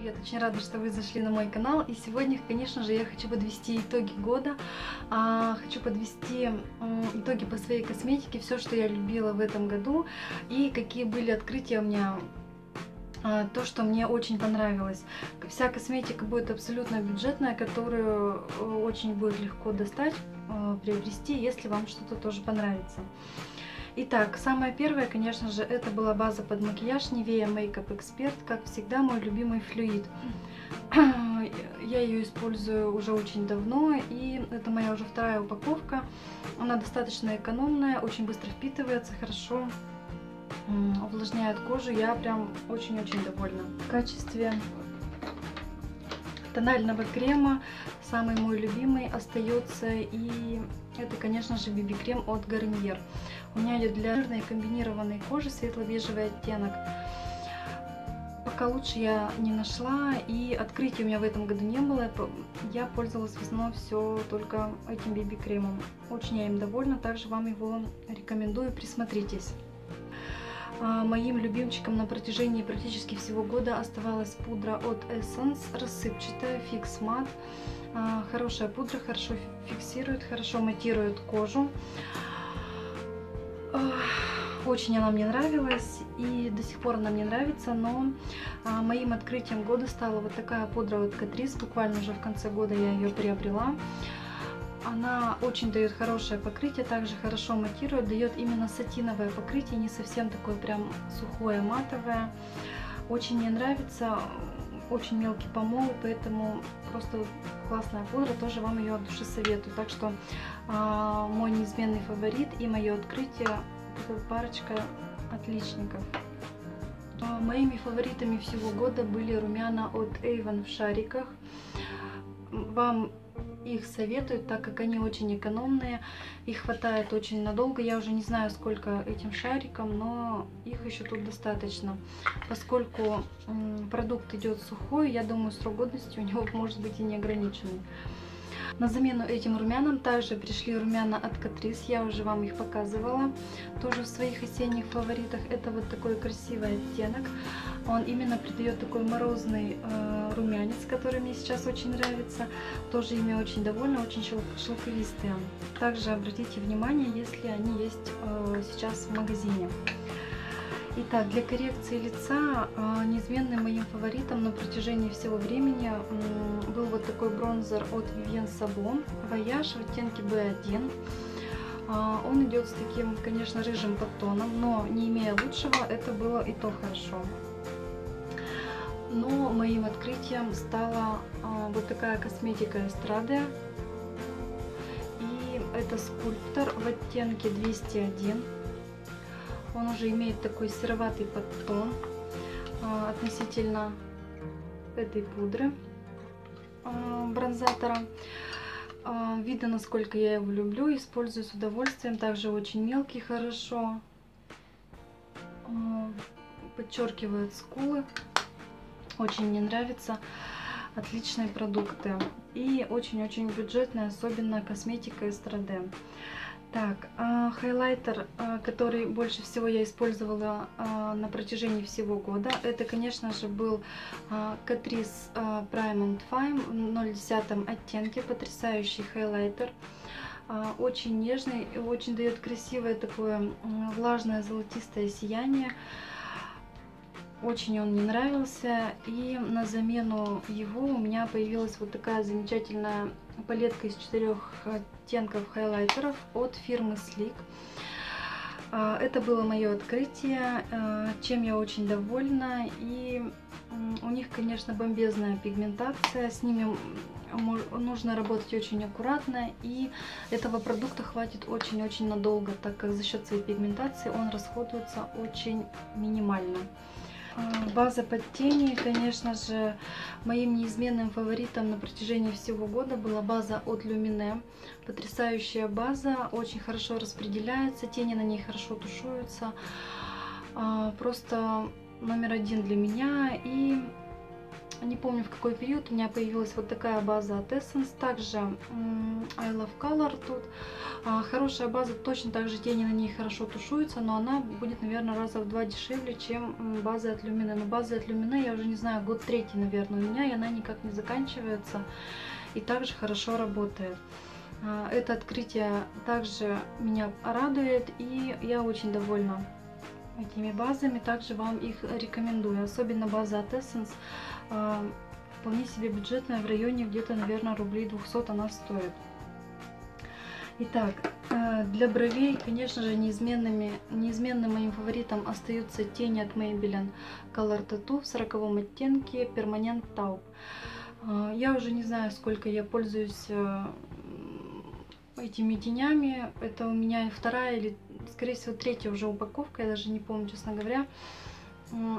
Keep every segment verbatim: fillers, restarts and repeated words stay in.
Привет, очень рада, что вы зашли на мой канал. И сегодня, конечно же, я хочу подвести итоги года, а, хочу подвести а, итоги по своей косметике, все, что я любила в этом году, и какие были открытия у меня, а, то, что мне очень понравилось. Вся косметика будет абсолютно бюджетная, которую очень будет легко достать, а, приобрести, если вам что-то тоже понравится. Итак, самое первое, конечно же, это была база под макияж Nivea Makeup Expert, как всегда, мой любимый флюид. Я ее использую уже очень давно, и это моя уже вторая упаковка. Она достаточно экономная, очень быстро впитывается, хорошо увлажняет кожу. Я прям очень-очень довольна. В качестве тонального крема самый мой любимый остается, и это, конечно же, би би-крем от Garnier. У меня идет для жирной комбинированной кожи светло-бежевый оттенок. Пока лучше я не нашла, и открытий у меня в этом году не было. Я пользовалась в основном все только этим би би-кремом. Очень я им довольна, также вам его рекомендую, присмотритесь. Моим любимчиком на протяжении практически всего года оставалась пудра от Essence, рассыпчатая, фикс мат. Хорошая пудра, хорошо фиксирует, хорошо матирует кожу. Очень она мне нравилась и до сих пор она мне нравится, но моим открытием года стала вот такая пудра от Катрис. Буквально уже в конце года я ее приобрела. Она очень дает хорошее покрытие, также хорошо матирует, дает именно сатиновое покрытие, не совсем такое прям сухое, матовое. Очень мне нравится, очень мелкий помол, поэтому просто классная пудра, тоже вам ее от души советую. Так что э, мой неизменный фаворит и мое открытие, парочка отличников. Моими фаворитами всего года были румяна от Avon в шариках. Вам их советую, так как они очень экономные, их хватает очень надолго. Я уже не знаю, сколько этим шариком, но их еще тут достаточно. Поскольку продукт идет сухой, я думаю, срок годности у него может быть и не ограниченный. На замену этим румянам также пришли румяна от Catrice, я уже вам их показывала, тоже в своих осенних фаворитах. Это вот такой красивый оттенок, он именно придает такой морозный э, румянец, который мне сейчас очень нравится, тоже ими очень довольна, очень шелковистые. Также обратите внимание, если они есть э, сейчас в магазине. Итак, для коррекции лица э, неизменным моим фаворитом на протяжении всего времени э, был вот такой бронзер от Vivienne Sabo Voyage в оттенке би один. Э, он идет с таким, конечно, рыжим подтоном, но не имея лучшего, это было и то хорошо. Но моим открытием стала э, вот такая косметика Эстрады. И это скульптор в оттенке двести один. Он уже имеет такой сероватый подтон а, относительно этой пудры а, бронзатора. А, видно, насколько я его люблю, использую с удовольствием. Также очень мелкий, хорошо а, подчеркивает скулы. Очень мне нравится. Отличные продукты. И очень-очень бюджетная, особенно косметика Эстрада. Так, хайлайтер, который больше всего я использовала на протяжении всего года, это, конечно же, был Catrice Prime and Fine в ноль десять оттенке, потрясающий хайлайтер, очень нежный и очень дает красивое такое влажное золотистое сияние. Очень он мне нравился, и на замену его у меня появилась вот такая замечательная палетка из четырех оттенков хайлайтеров от фирмы Sleek. Это было мое открытие, чем я очень довольна, и у них, конечно, бомбезная пигментация, с ними нужно работать очень аккуратно, и этого продукта хватит очень-очень надолго, так как за счет своей пигментации он расходуется очень минимально. База под тени, конечно же, моим неизменным фаворитом на протяжении всего года была база от Lumene. Потрясающая база, очень хорошо распределяется, тени на ней хорошо тушуются. Просто номер один для меня, и не помню, в какой период у меня появилась вот такая база от Essence. Также I Love Color тут. Хорошая база, точно так же тени на ней хорошо тушуются, но она будет, наверное, раза в два дешевле, чем база от Lumene. Но база от Lumene, я уже не знаю, год третий, наверное, у меня, и она никак не заканчивается. И также хорошо работает. Это открытие также меня радует, и я очень довольна этими базами. Также вам их рекомендую. Особенно база от Essence вполне себе бюджетная, в районе где-то, наверное, рублей двухсот она стоит. Итак, для бровей, конечно же, неизменными, неизменным моим фаворитом остаются тени от Maybelline Color Tattoo в сороковом оттенке Permanent Taupe. Я уже не знаю, сколько я пользуюсь этими тенями. Это у меня вторая или, скорее всего, третья уже упаковка. Я даже не помню, честно говоря.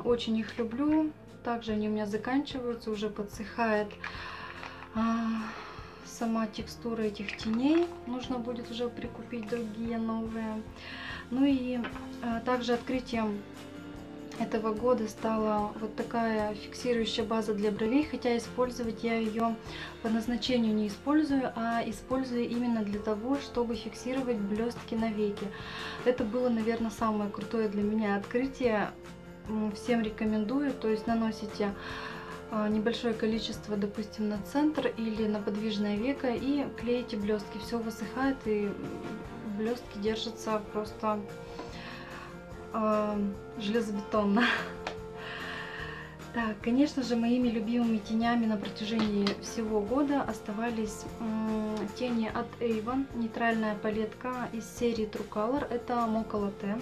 Очень их люблю. Также они у меня заканчиваются, уже подсыхает сама текстура этих теней. Нужно будет уже прикупить другие новые. Ну и также открытием этого года стала вот такая фиксирующая база для бровей, хотя использовать я ее по назначению не использую, а использую именно для того, чтобы фиксировать блестки на веке. Это было, наверное, самое крутое для меня открытие, всем рекомендую. То есть наносите небольшое количество, допустим, на центр или на подвижное веко и клеите блестки, все высыхает и блестки держатся просто железобетонно. Так, конечно же, моими любимыми тенями на протяжении всего года оставались тени от Avon. Нейтральная палетка из серии True Color. Это Mocha Latte.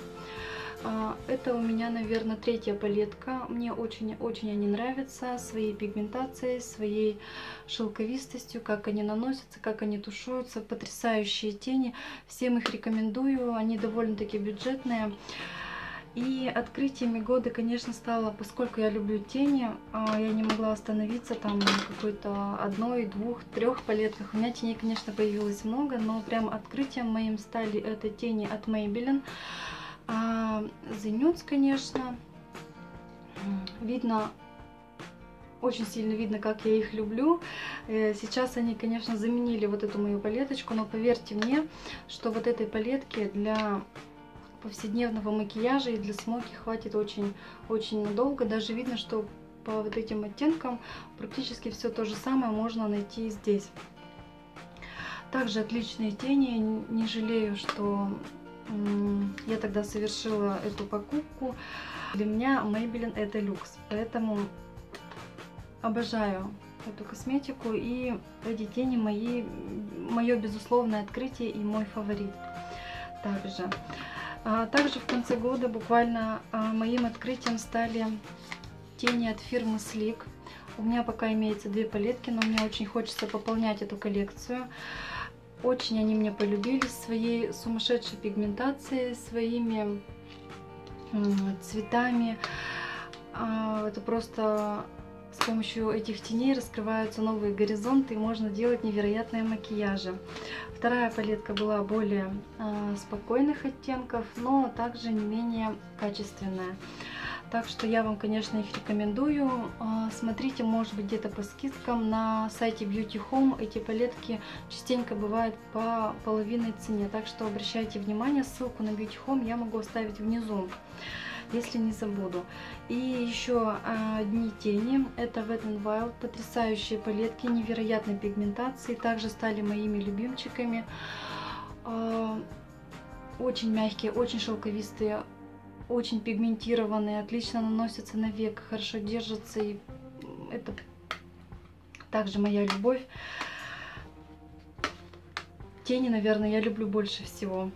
Это у меня, наверное, третья палетка. Мне очень-очень они нравятся своей пигментацией, своей шелковистостью, как они наносятся, как они тушуются. Потрясающие тени. Всем их рекомендую. Они довольно-таки бюджетные. И открытиями года, конечно, стало, поскольку я люблю тени, я не могла остановиться там на какой-то одной, двух, трех палетках. У меня теней, конечно, появилось много, но прям открытием моим стали это тени от Maybelline. The Nudes, конечно. Видно, очень сильно видно, как я их люблю. Сейчас они, конечно, заменили вот эту мою палеточку, но поверьте мне, что вот этой палетки для повседневного макияжа и для смоки хватит очень-очень надолго. Даже видно, что по вот этим оттенкам практически все то же самое можно найти и здесь. Также отличные тени. Не жалею, что я тогда совершила эту покупку. Для меня Maybelline это люкс, поэтому обожаю эту косметику, и эти тени мои, мое безусловное открытие и мой фаворит. Также Также в конце года буквально моим открытием стали тени от фирмы Sleek. У меня пока имеется две палетки, но мне очень хочется пополнять эту коллекцию. Очень они мне полюбились своей сумасшедшей пигментацией, своими цветами. Это просто с помощью этих теней раскрываются новые горизонты и можно делать невероятные макияжи. Вторая палетка была более э, спокойных оттенков, но также не менее качественная. Так что я вам, конечно, их рекомендую. Э, смотрите, может быть, где-то по скидкам на сайте Beauty Home. Эти палетки частенько бывают по половинной цене. Так что обращайте внимание, ссылку на Beauty Home я могу оставить внизу, если не забуду. И еще э, дни тени. Это Wet n Wild. Потрясающие палетки, невероятной пигментации. Также стали моими любимчиками. Э, очень мягкие, очень шелковистые, очень пигментированные. Отлично наносятся на век, хорошо держатся. И это также моя любовь. Тени, наверное, я люблю больше всего.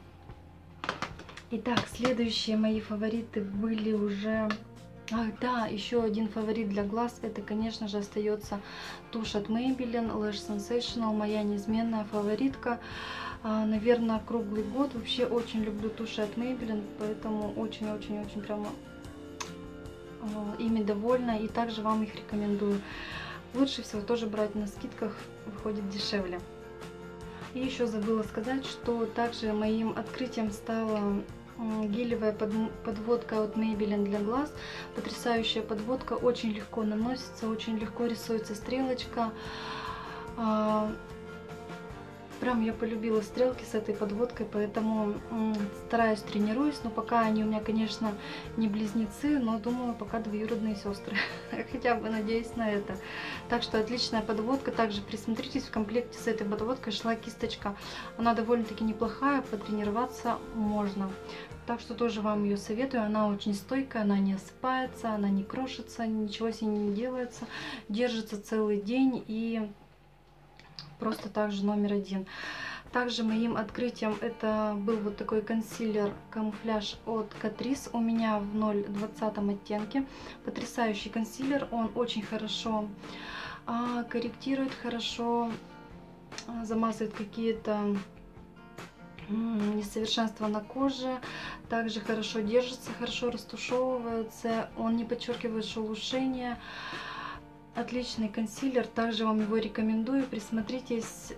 Итак, следующие мои фавориты были уже... Ах, да, еще один фаворит для глаз, это, конечно же, остается тушь от Maybelline Lash Sensational, моя неизменная фаворитка. Наверное, круглый год. Вообще очень люблю туши от Maybelline, поэтому очень-очень-очень прямо ими довольна и также вам их рекомендую. Лучше всего тоже брать на скидках, выходит дешевле. И еще забыла сказать, что также моим открытием стала гелевая подводка от Maybelline для глаз. Потрясающая подводка, очень легко наносится, очень легко рисуется стрелочка. Прям я полюбила стрелки с этой подводкой, поэтому стараюсь, тренируюсь. Но пока они у меня, конечно, не близнецы, но думаю, пока двоюродные сестры. Хотя бы надеюсь на это. Так что отличная подводка. Также присмотритесь, в комплекте с этой подводкой шла кисточка. Она довольно-таки неплохая, потренироваться можно. Так что тоже вам ее советую. Она очень стойкая, она не осыпается, она не крошится, ничего с ней не делается. Держится целый день и... просто также номер один. Также моим открытием это был вот такой консилер камуфляж от Катрис. У меня в ноль двадцать оттенке. Потрясающий консилер. Он очень хорошо а, корректирует, хорошо а, замазывает какие-то несовершенства на коже. Также хорошо держится, хорошо растушевывается. Он не подчеркивает шелушение. Отличный консилер, также вам его рекомендую. Присмотритесь,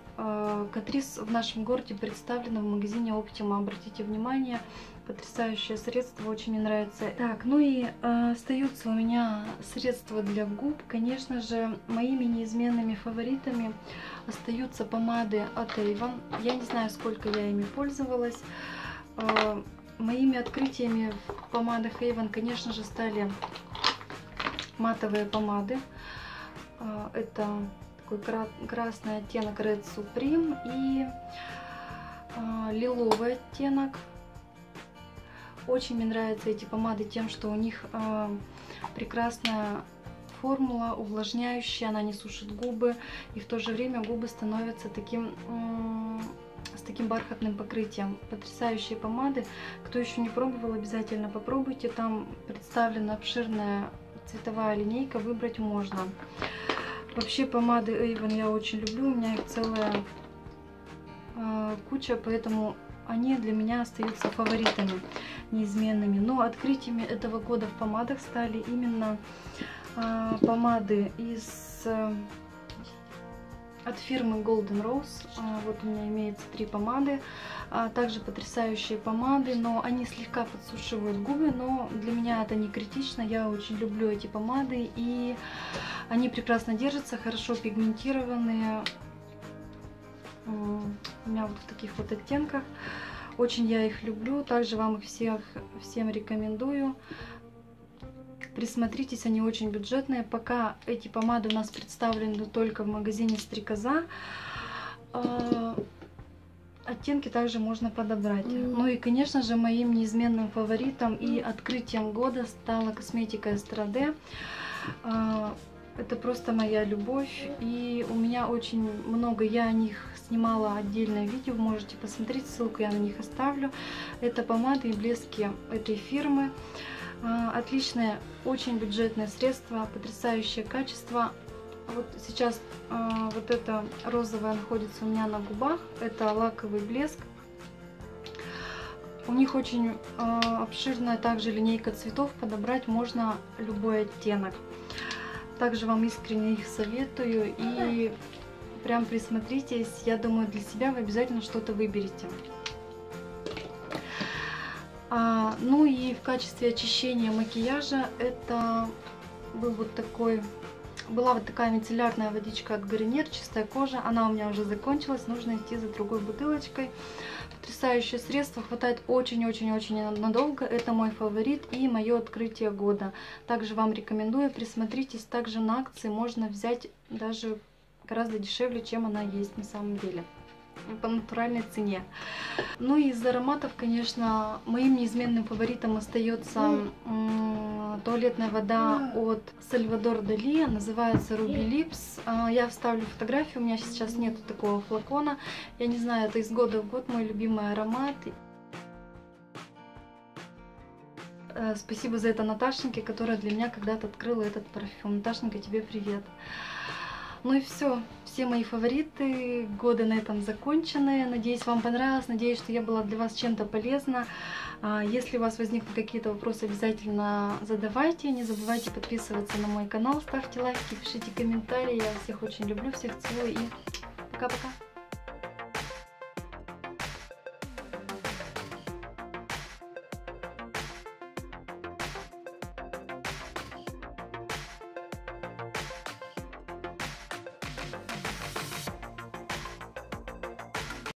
Катрис в нашем городе представлена в магазине Optima. Обратите внимание, потрясающее средство, очень мне нравится. Так, ну и э, остаются у меня средства для губ. Конечно же, моими неизменными фаворитами остаются помады от Avon. Я не знаю, сколько я ими пользовалась. Э, моими открытиями в помадах Avon, конечно же, стали матовые помады. Это такой красный оттенок Red Supreme и лиловый оттенок. Очень мне нравятся эти помады тем, что у них прекрасная формула, увлажняющая, она не сушит губы, и в то же время губы становятся таким... с таким бархатным покрытием. Потрясающие помады. Кто еще не пробовал, обязательно попробуйте. Там представлена обширная цветовая линейка, выбрать можно. Вообще помады Avon я очень люблю, у меня их целая э, куча, поэтому они для меня остаются фаворитами неизменными. Но открытиями этого года в помадах стали именно э, помады из э, от фирмы Golden Rose. Э, вот у меня имеется три помады, а также потрясающие помады, но они слегка подсушивают губы, но для меня это не критично. Я очень люблю эти помады, и они прекрасно держатся, хорошо пигментированные. У меня вот в таких вот оттенках. Очень я их люблю, также вам их всех, всем рекомендую. Присмотритесь, они очень бюджетные. Пока эти помады у нас представлены только в магазине Стрекоза. Оттенки также можно подобрать. Mm. Ну и, конечно же, моим неизменным фаворитом и открытием года стала косметика Эстрада. Это просто моя любовь. И у меня очень много, я о них снимала отдельное видео, можете посмотреть, ссылку я на них оставлю. Это помады и блески этой фирмы. Отличное, очень бюджетное средство, потрясающее качество. Вот сейчас э, вот это розовое находится у меня на губах. Это лаковый блеск. У них очень э, обширная также линейка цветов. Подобрать можно любой оттенок. Также вам искренне их советую. И прям присмотритесь. Я думаю, для себя вы обязательно что-то выберете. А, ну и в качестве очищения макияжа это был вот такой... была вот такая мицеллярная водичка от Гарниер, чистая кожа. Она у меня уже закончилась, нужно идти за другой бутылочкой. Потрясающее средство, хватает очень-очень-очень надолго. Это мой фаворит и мое открытие года. Также вам рекомендую, присмотритесь. Также на акции можно взять даже гораздо дешевле, чем она есть на самом деле. По натуральной цене. Ну и из ароматов, конечно, моим неизменным фаворитом остается туалетная вода от Сальвадор Дали, называется Ruby Lips. Я вставлю фотографию, у меня сейчас нету такого флакона. Я не знаю, это из года в год мой любимый аромат. Спасибо за это Наташеньке, которая для меня когда-то открыла этот парфюм. Наташенька, тебе привет! Ну и все, все мои фавориты года на этом закончены. Надеюсь, вам понравилось, надеюсь, что я была для вас чем-то полезна. Если у вас возникли какие-то вопросы, обязательно задавайте. Не забывайте подписываться на мой канал, ставьте лайки, пишите комментарии. Я всех очень люблю, всех целую и пока-пока.